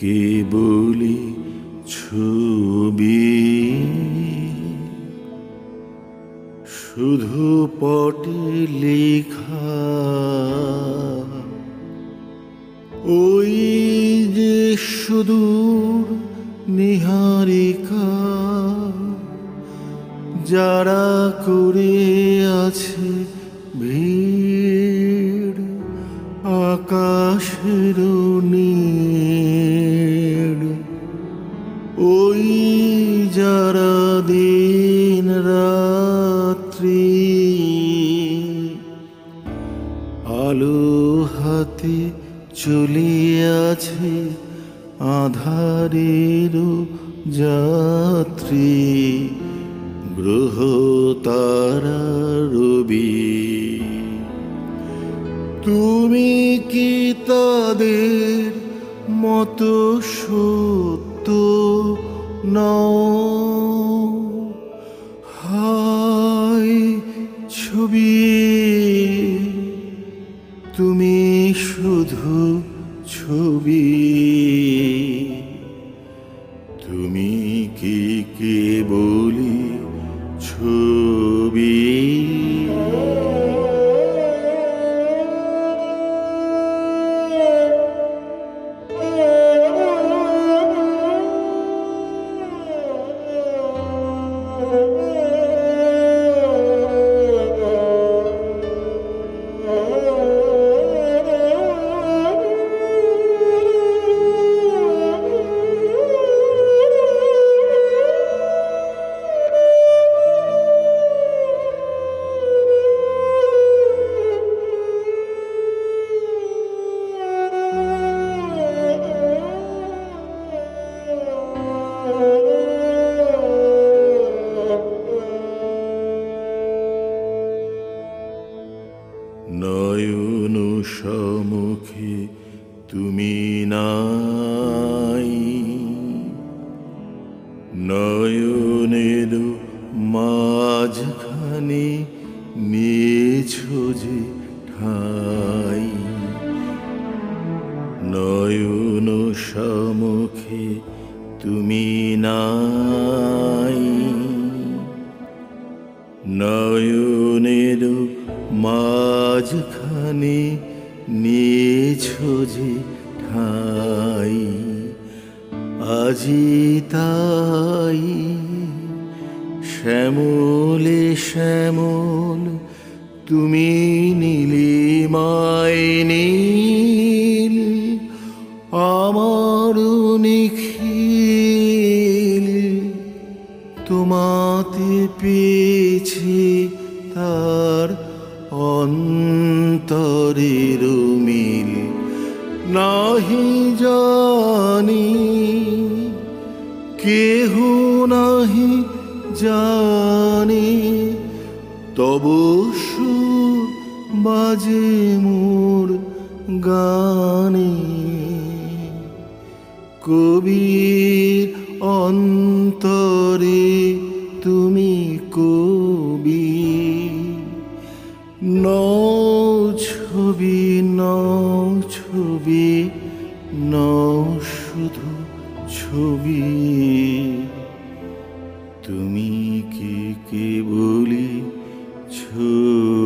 কেবলি ছবি শুধু পটে লেখা ওই যে সুদূর নিহারিকা যারা করে আছে ভিড় আকাশের নীল ওই যারা দিন রাত্রি আলো হাতে চলে আছে আধারের যাত্রী গ্রহ তারা রবি তুমি কি তাদের মতো সত্য নও হায় ছবি তুমি শুধু ছবি তুমি কি কেবলি ছবি নয়ন সম্মুখে তুমি নাই নয়নের মাঝখানে নিয়েছো যে ঠাই নয়ন সম্মুখে তুমি নাই নয়নের মাঝখানে নিয়েছো যে ঠাই আজি তাই শ্যামলে শ্যামল তুমি নীলিমায় নীল আমার নিখিল তোমাতে পেয়েছি তার অন্তরের মিল নাহি জানি কেহ নাহি জানি তবু সুর বাজে মোর গানে কবির অন্তরে তুমি কবি নও ছবি নও শুধু ছবি তুমি কি কেবলি ছবি।